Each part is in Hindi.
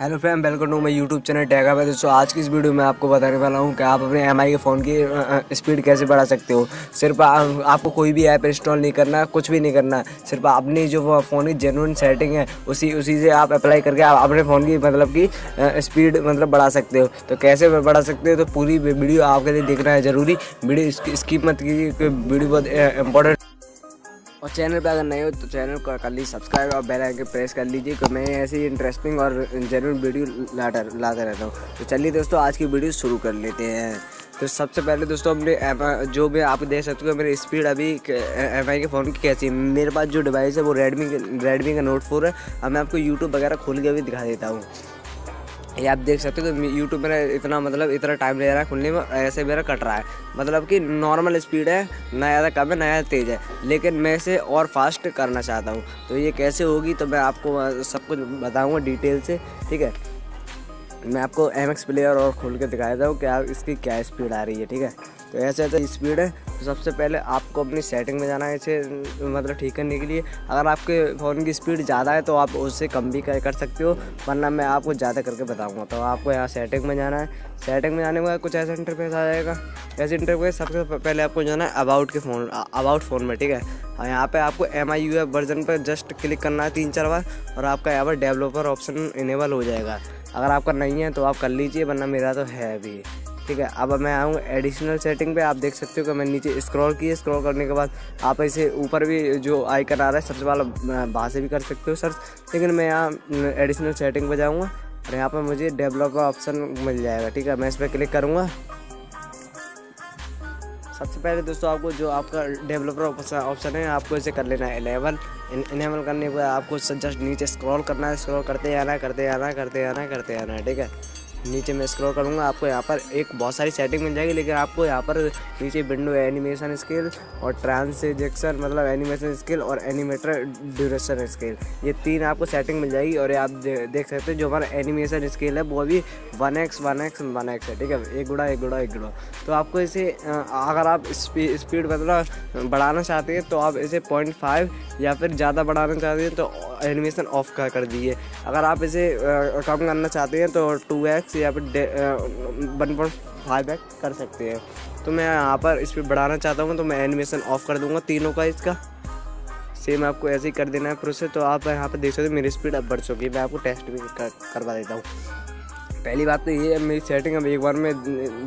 Hello friend, welcome to my YouTube channel टैगा भाई। दोस्तों, आज की इस वीडियो में आपको बताने वाला हूँ कि आप अपने MI के फ़ोन की स्पीड कैसे बढ़ा सकते हो। सिर्फ आपको कोई भी ऐप इंस्टॉल नहीं करना, कुछ भी नहीं करना, सिर्फ अपनी जो फ़ोन की जेन्युइन सेटिंग है उसी से आप अप्लाई करके आप अपने फ़ोन की स्पीड बढ़ा सकते हो। तो कैसे बढ़ा सकते हो, तो पूरी वीडियो आपके लिए देखना है ज़रूरी। वीडियो स्किप मत कीजिए, वीडियो बहुत इंपॉर्टेंट। और चैनल पर अगर नए हो तो चैनल को कर लीजिए सब्सक्राइब और बेल आइकन प्रेस कर लीजिए, क्योंकि मैं ऐसी इंटरेस्टिंग और जेन्युइन वीडियो लाता रहता हूँ। तो चलिए दोस्तों, आज की वीडियो शुरू कर लेते हैं। तो सबसे पहले दोस्तों, हमने जो भी आप देख सकते हो मेरी स्पीड अभी MI के फ़ोन की कैसी है। मेरे पास जो डिवाइस है वो रेडमी का Note 4 है। अब मैं आपको यूट्यूब वगैरह खोल के भी दिखा देता हूँ। ये आप देख सकते हो कि YouTube मेरा इतना टाइम ले रहा है खुलने में, ऐसे मेरा कट रहा है, मतलब कि नॉर्मल स्पीड है, ना ज़्यादा कम है ना ज़्यादा तेज़ है। लेकिन मैं इसे और फास्ट करना चाहता हूँ, तो ये कैसे होगी तो मैं आपको सब कुछ बताऊँगा डिटेल से, ठीक है। मैं आपको MX Player और खोल के दिखा देता हूँ कि आप इसकी क्या स्पीड आ रही है, ठीक है। तो ऐसे स्पीड है। तो सबसे पहले आपको अपनी सेटिंग में जाना है इसे ठीक करने के लिए। अगर आपके फ़ोन की स्पीड ज़्यादा है तो आप उससे कम भी कर सकते हो, वरना मैं आपको ज़्यादा करके बताऊंगा। तो आपको यहाँ सेटिंग में जाना है। सेटिंग में जाने के बाद कुछ ऐसा इंटरफेस आ जाएगा। ऐसे इंटरफेस सबसे पहले आपको जाना है अबाउट फ़ोन में, ठीक है। और यहाँ पर आपको MIUI वर्जन पर जस्ट क्लिक करना है 3-4 बार, और आपका यहाँ पर डेवलपर ऑप्शन इनेबल हो जाएगा। अगर आपका नहीं है तो आप कर लीजिए, वरना मेरा तो है अभी, ठीक है। अब मैं आऊँ एडिशनल सेटिंग पे। आप देख सकते हो कि मैं नीचे स्क्रॉल किया, स्क्रॉल करने के बाद आप इसे ऊपर भी जो आइकन आ रहा है सबसे पहले वहाँ से भी कर सकते हो सर्च। लेकिन मैं यहाँ एडिशनल सेटिंग पे जाऊँगा और यहाँ पर मुझे डेवलपर ऑप्शन मिल जाएगा, ठीक है। मैं इस पर क्लिक करूँगा। सबसे पहले दोस्तों, आपको जो आपका डेवलपर ऑप्शन है आपको इसे कर लेना है इनेबल करने के बाद आपको जस्ट नीचे स्क्रॉल करना है, स्क्रॉल करते जाना है, ठीक है। नीचे मैं स्क्रॉल करूँगा, आपको यहाँ पर एक बहुत सारी सेटिंग मिल जाएगी। लेकिन आपको यहाँ पर नीचे विंडो एनिमेशन स्केल और ट्रांसजेक्शन एनिमेशन स्केल और एनिमेटर ड्यूरेशन स्केल, ये 3 आपको सेटिंग मिल जाएगी। और आप देख सकते हो जो हमारा एनिमेशन स्केल है वो अभी 1x है, ठीक है, 1 गुड़ा। तो आपको इसे अगर आप स्पीड बढ़ाना चाहते हैं तो आप इसे 0.5 या फिर ज़्यादा बढ़ाना चाहते हैं तो एनिमेशन ऑफ कर दीजिए। अगर आप इसे कम करना चाहते हैं तो 2x या फिर 1.5x कर सकते हैं। तो मैं यहाँ पर स्पीड बढ़ाना चाहता हूँ तो मैं एनिमेशन ऑफ कर दूँगा तीनों का। इसका सेम आपको ऐसे ही कर देना है प्रोसेस। तो आप यहाँ पर देख सकते हो मेरी स्पीड अब बढ़ चुकी है। मैं आपको टेस्ट भी करवा देता हूँ। पहली बात तो ये है, मेरी सेटिंग अब एक बार में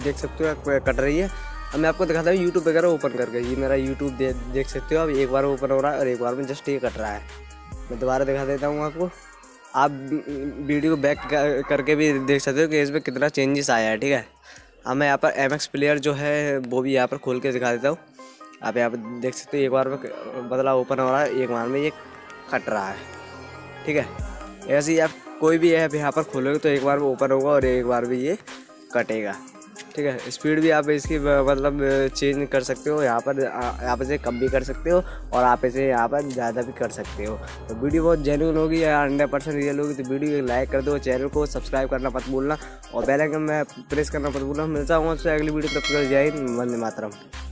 देख सकते हो कट रही है। अब मैं आपको दिखाता हूँ यूट्यूब वगैरह ओपन करके। ये मेरा यूट्यूब देख सकते हो अब एक बार ओपन हो रहा है और एक बार में जस्ट ये कट रहा है। मैं दोबारा दिखा देता हूँ आपको। आप वीडियो बैक करके भी देख सकते हो कि इसमें कितना चेंजेस आया है, ठीक है। अब मैं यहाँ पर MX Player जो है वो भी यहाँ पर खोल के दिखा देता हूँ। आप यहाँ पर देख सकते हो एक बार में ओपन हो रहा है, एक बार में ये कट रहा है, ठीक है। ऐसे ही आप कोई भी ऐप यहाँ पर खोलोगे तो एक बार वो ओपन होगा और एक बार भी ये कटेगा, ठीक है। स्पीड भी आप इसकी चेंज कर सकते हो। यहाँ पर आप इसे कम भी कर सकते हो और आप इसे यहाँ पर ज़्यादा भी कर सकते हो। तो वीडियो बहुत जेन्युइन होगी या 100% रियल होगी। तो वीडियो को लाइक कर दो, चैनल को सब्सक्राइब करना मत भूलना और बेल आइकन में प्रेस करना मत भूलना। मिलता हूँ आपसे अगली वीडियो, तब तक जय हिंद, वंदे मातरम।